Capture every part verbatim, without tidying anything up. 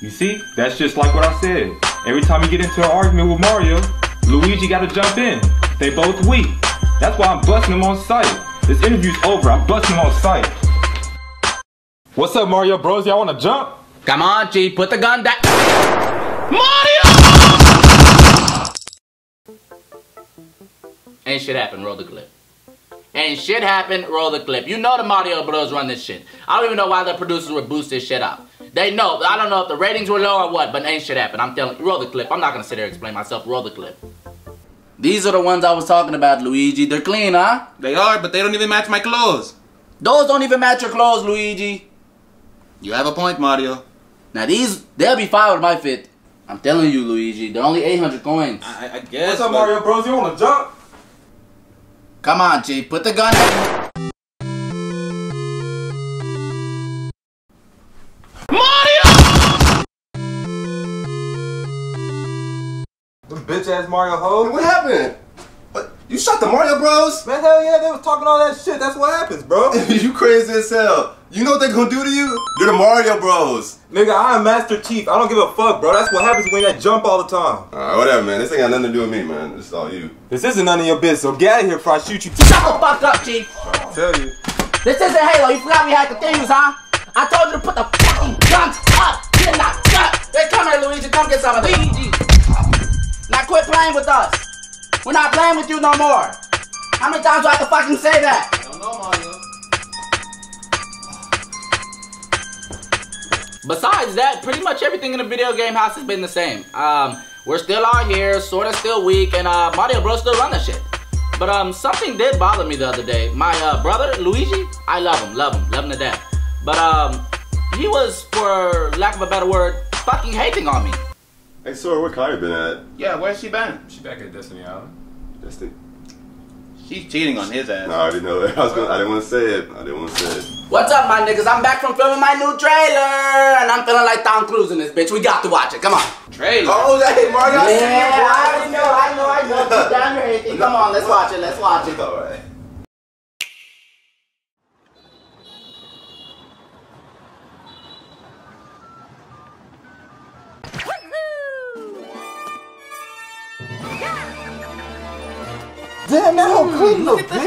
You see, that's just like what I said. Every time you get into an argument with Mario, Luigi gotta jump in. They both weak. That's why I'm busting them on sight. This interview's over, I'm busting them on sight. What's up, Mario Bros? Y'all wanna jump? Come on, Chief, put the gun down. Mario! Ain't shit happen, roll the clip. Ain't shit happen, roll the clip. You know the Mario Bros run this shit. I don't even know why the producers would boost this shit up. They know, I don't know if the ratings were low or what, but ain't shit happen. I'm telling you, roll the clip. I'm not gonna sit there and explain myself, roll the clip. These are the ones I was talking about, Luigi. They're clean, huh? They are, but they don't even match my clothes. Those don't even match your clothes, Luigi. You have a point, Mario. Now these, they'll be fine with my fit. I'm telling you, Luigi, they're only eight hundred coins. I, I guess. What's up, but... Mario Bros? You wanna jump? Come on, Chief, put the gun down. Mario! Them bitch ass Mario hoes. What happened? What? You shot the Mario Bros? Man, hell yeah, they was talking all that shit. That's what happens, bro. You crazy as hell. You know what they gonna do to you? You're the Mario Bros. Nigga, I am Master Chief. I don't give a fuck, bro. That's what happens when you jump all the time. Alright, whatever, man. This ain't got nothing to do with me, man. This is all you. This isn't none of your business, so get out of here before I shoot you. Shut the fuck up, Chief. I tell you. This isn't Halo. You forgot we had the things, huh? I told you to put the fucking guns up. You're not shut. Hey, come here, Luigi. Come get some of Luigi. Now quit playing with us. We're not playing with you no more. How many times do I have to fucking say that? I don't know, Mario. Besides that, pretty much everything in the video game house has been the same. Um, we're still out here, sort of still weak, and uh, Mario Bros still run that shit. But um, something did bother me the other day. My uh, brother, Luigi, I love him, love him, love him to death. But um, he was, for lack of a better word, fucking hating on me. Hey, Sora, where Kairi been at? Yeah, where's she been? She back at Destiny Island. Destiny? She's cheating on his ass. No, I already know that. I, was gonna, I didn't want to say it. I didn't want to say it. What's up, my niggas? I'm back from filming my new trailer, and I'm feeling like Tom Cruise in this bitch. We got to watch it. Come on. Trailer. Oh, hey, Mario. Yeah, I already know. I know. I know. Keep down your hating. Come on, let's watch it. Let's watch it. All right. Damn, that whole clip look big! I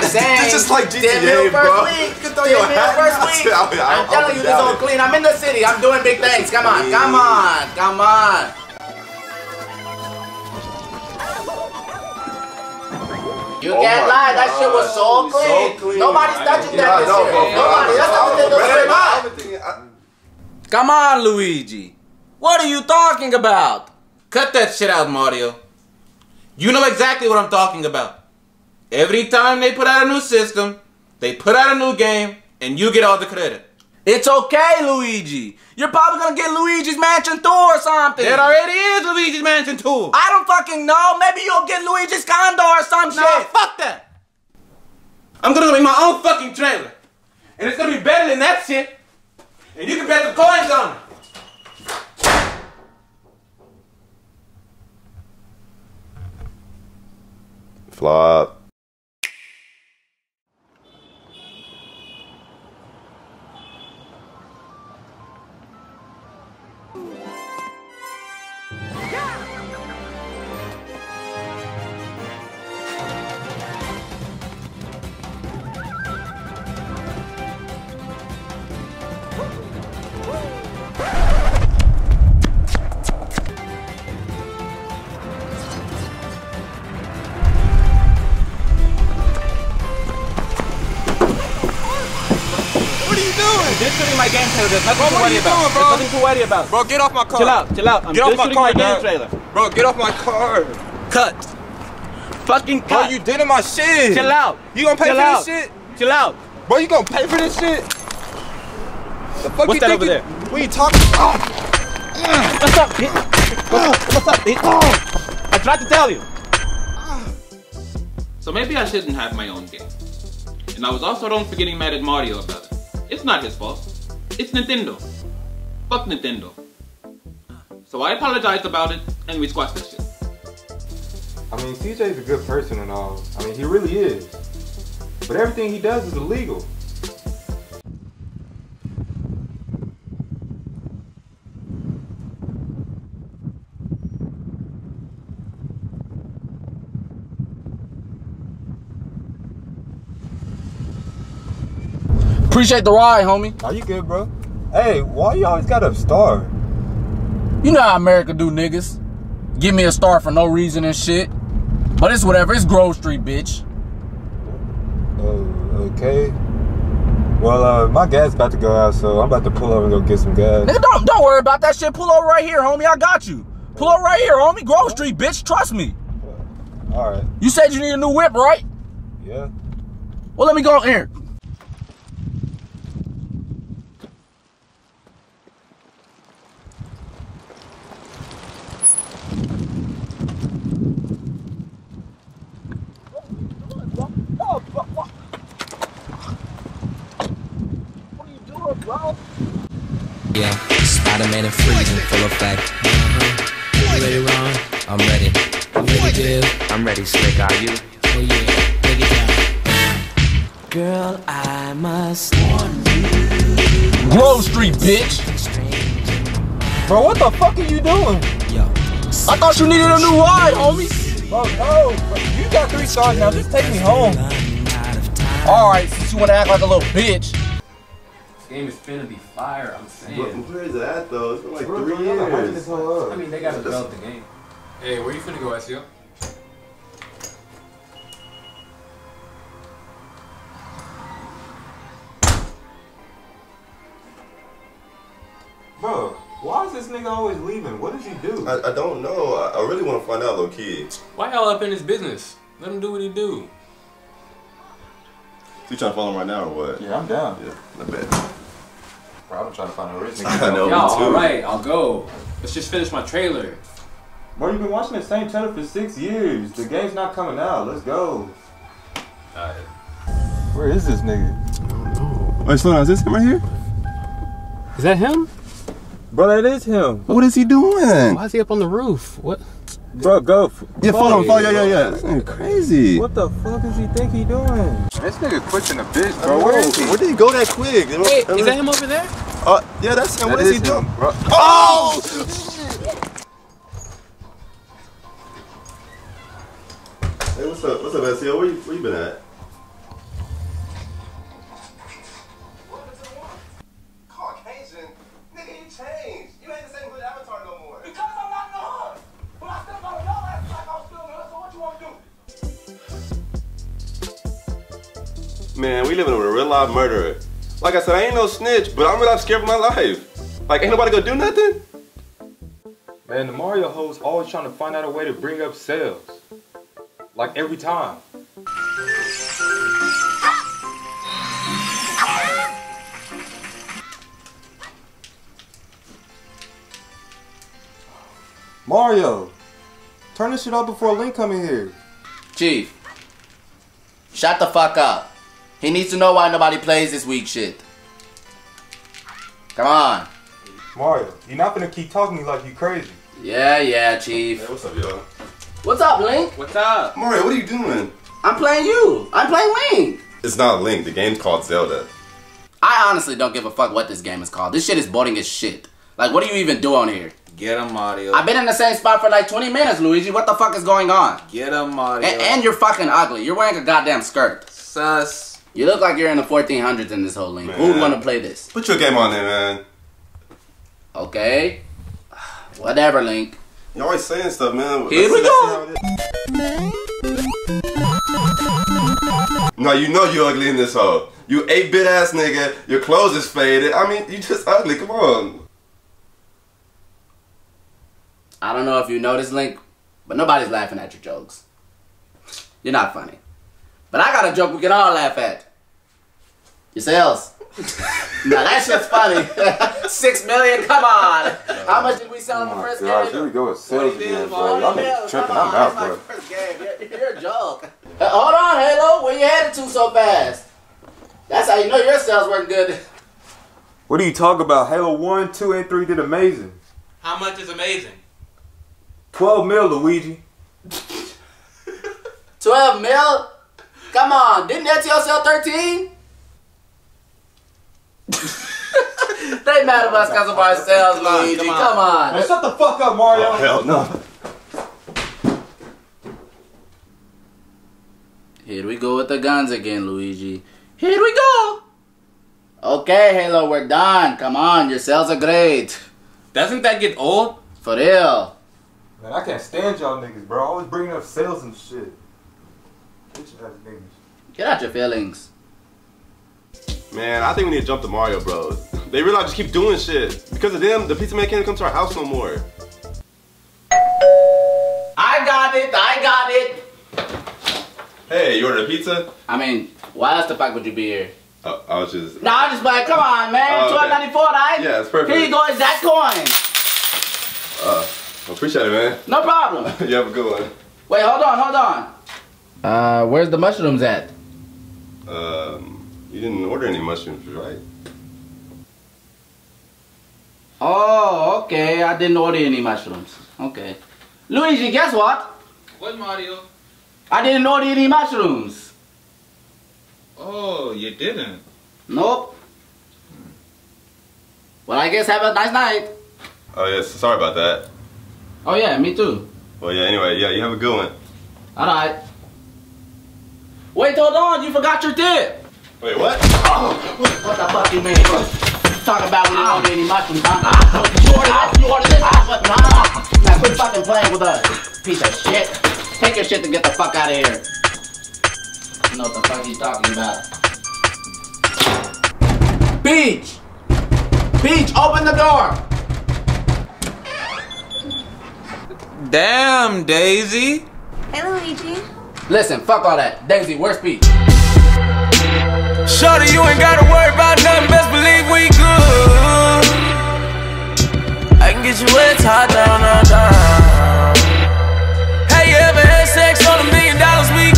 sang! It's just like G T A, bro! You can throw your hat out. I'm telling you, this whole clean. I'm in the city. I'm doing big things. Come on, come on, come on! You can't lie. That shit was so clean. Nobody's touching that this year. Nobody. That's not what they do. Come on, Luigi. What are you talking about? Cut that shit out, Mario. You know exactly what I'm talking about. Every time they put out a new system, they put out a new game, and you get all the credit. It's okay, Luigi. You're probably gonna get Luigi's Mansion Tour or something. It already is Luigi's Mansion Tour. I don't fucking know. Maybe you'll get Luigi's Condor or some shit. No, fuck that. I'm gonna make my own fucking trailer. And it's gonna be better than that shit. And you can bet the coins on it. Flop. My game trailer. There's nothing bro, to worry about. Doing, bro? There's nothing to worry about. Bro, get off my car. Chill out, chill out. I'm get just off my car, my game trailer. Bro, get off my car. Cut. Fucking cut. Bro, you did in my shit. Chill out. You gonna pay chill for out. This shit? Chill out. Bro, you gonna pay for this shit? The fuck What's you that over you, there? What you talking about? Oh. What's up, bitch? What's, what's up, bitch? Oh. I tried to tell you. So maybe I shouldn't have my own game. And I was also wrong for getting mad at Mario about it. It's not his fault. It's Nintendo. Fuck Nintendo. So I apologized about it, and we squashed this shit. I mean, C J's a good person and all. I mean, he really is. But everything he does is illegal. Appreciate the ride, homie. Are you good, bro? Hey, why you always got a star? You know how America do, niggas. Give me a star for no reason and shit. But it's whatever. It's Grove Street, bitch. Uh, okay. Well, uh, my gas about to go out, so I'm about to pull over and go get some gas. Nigga, don't, don't worry about that shit. Pull over right here, homie. I got you. Pull over right here, homie. Grove Street, bitch. Trust me. All right. You said you need a new whip, right? Yeah. Well, let me go here. Yeah, Spider Man and freezing full effect. Uh-huh. You ready, Ron? I'm ready. I'm ready, I'm ready, slick, are you? Oh yeah, break it down. Girl, I must warn you. Grove Street, bitch. Bro, what the fuck are you doing? Yo, I thought you needed a new ride, homie. Bro, no, you got three stars now. Just take me home. All right, since you wanna act like a little bitch. Game is finna be fire, I'm saying. But where is that though? It's been like bro, three years. I mean, they gotta develop the game. Hey, where you finna go, S E O? Bro, why is this nigga always leaving? What did he do? I, I don't know. I, I really want to find out, little kid. Why y'all up in his business? Let him do what he do. So you trying to follow him right now or what? Yeah, I'm down. Yeah, not bad. Bro, I'm trying to find a rich nigga. I know, me too. Alright, I'll go. Let's just finish my trailer. Bro, you've been watching the same channel for six years. The game's not coming out. Let's go. Alright. Where is this nigga? I don't know. Wait, slow down. Is this him right here? Is that him? Bro, that is him. What is he doing? Why is he up on the roof? What? Bro, go. Yeah, follow him. Follow, yeah, yeah, yeah. This nigga crazy. What the fuck does he think he doing? This nigga quick in a bitch, bro. Where is he? Where did he go that quick? Hey, is that him over there? Uh, yeah, that's him. What is he doing? Oh! Hey, what's up? What's up, S E O? Where you, where you been at? Man, we living with a real live murderer. Like I said, I ain't no snitch, but I'm real life scared for my life. Like, ain't nobody gonna do nothing? Man, the Mario hoes always trying to find out a way to bring up sales. Like, every time. Mario, turn this shit off before Link come in here. Chief, shut the fuck up. He needs to know why nobody plays this weak shit. Come on. Mario, you're not gonna keep talking to me like you crazy. Yeah, yeah, Chief. Hey, what's up, y'all? What's up, Link? What's up? Mario, what are you doing? I'm playing you. I'm playing Link. It's not Link. The game's called Zelda. I honestly don't give a fuck what this game is called. This shit is boring as shit. Like, what do you even do on here? Get him, Mario. I've been in the same spot for like twenty minutes, Luigi. What the fuck is going on? Get him, Mario. And, and you're fucking ugly. You're wearing a goddamn skirt. Sus. You look like you're in the fourteen hundreds in this whole lane. Who would want to play this? Put your game on there, man. Okay. Whatever, Link. You're always saying stuff, man. Here we go. No, you know you're ugly in this hole. You eight-bit ass nigga. Your clothes is faded. I mean, you just ugly. Come on. I don't know if you noticed, Link, but nobody's laughing at your jokes. You're not funny. But I got a joke we can all laugh at. Yourselves. Now that shit's funny. Six million, come on. Uh, How much did we sell in the first gosh, game? Here we go with sales again, bro. Y'all niggas tripping. I'm out, bro. First game. You're, you're a joke. Uh, hold on, Halo. Where you headed to so fast? That's how you know your sales weren't good. What are you talking about? Halo one, two, and three did amazing. How much is amazing? twelve mil, Luigi. twelve mil? Come on, didn't S E O sell thirteen? They mad about us because of our sales, Luigi. Come on. Come on. Man, shut the fuck up, Mario. Oh, hell no. Here we go with the guns again, Luigi. Here we go. Okay, Halo, we're done. Come on, your sales are great. Doesn't that get old? For real. Man, I can't stand y'all niggas, bro. Always bringing up sales and shit. Bitch ass niggas. Get out your feelings. Man, I think we need to jump to Mario Bros. They really just keep doing shit. Because of them, the pizza man can't come to our house no more. I got it, I got it. Hey, you ordered a pizza? I mean, why else the fuck would you be here? Oh, I was just... No, I was just like, come on, man. Oh, okay. twelve ninety-four, right? Yeah, it's perfect. Here you go, Zach Coin. Uh, I appreciate it, man. No problem. You have a good one. Wait, hold on, hold on. Uh, where's the mushrooms at? Um, you didn't order any mushrooms, right? Oh, okay. I didn't order any mushrooms. Okay. Luigi, guess what? What, Mario? I didn't order any mushrooms. Oh, you didn't? Nope. Hmm. Well, I guess have a nice night. Oh, yes. Yeah, sorry about that. Oh, yeah. Me too. Well, yeah. Anyway, yeah. You have a good one. All right. Wait, hold on. You forgot your tip. Wait, what? Oh, what the fuck you mean? Talk about we didn't order any mushrooms. Huh? You ordered this. You ordered this. But nah. Now quit fucking playing with us. Piece of shit. Take your shit and get the fuck out of here. I don't know what the fuck he's talking about. Peach! Peach, open the door! Damn, Daisy! Hey, Luigi. Listen, fuck all that. Daisy, where's Peach? Shorty, you ain't gotta worry about nothing. Best believe we good. I can get you wet, hot down, down, down. Hey, you ever had sex on a million dollars week?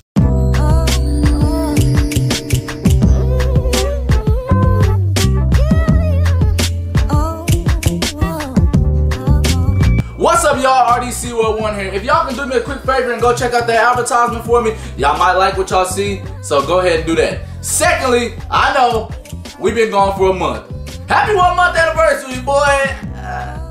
Y'all, R D C World one here. If y'all can do me a quick favor and go check out that advertisement for me, y'all might like what y'all see, so go ahead and do that. Secondly, I know we've been gone for a month. Happy one month anniversary, boy. Uh, I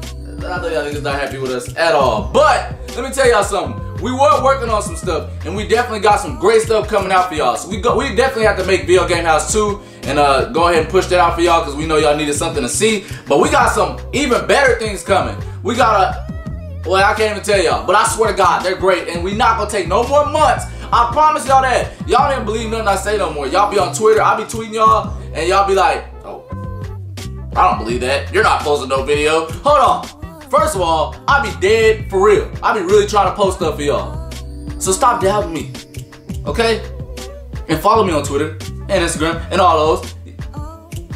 know y'all niggas not happy with us at all, but let me tell y'all something. We were working on some stuff, and we definitely got some great stuff coming out for y'all. So we go, we definitely have to make Video Game House two and uh, go ahead and push that out for y'all because we know y'all needed something to see. But we got some even better things coming. We got a Well, I can't even tell y'all, but I swear to God, they're great, and we not gonna take no more months. I promise y'all that. Y'all didn't believe nothing I say no more. Y'all be on Twitter, I be tweeting y'all, and y'all be like, oh, I don't believe that. You're not posting no video. Hold on. First of all, I be dead for real. I be really trying to post stuff for y'all. So stop doubting me, okay? And follow me on Twitter and Instagram and all those.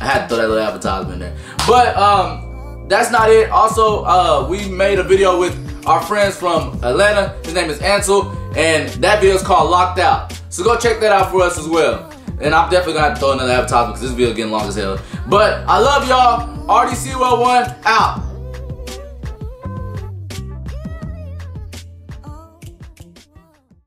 I had to throw that little advertisement in there. But, um... that's not it. Also, uh, we made a video with our friends from Atlanta. His name is Ansel, and that video is called Locked Out. So go check that out for us as well. And I'm definitely gonna have to throw another advertisement because this video is getting long as hell. But I love y'all. R D C World one out.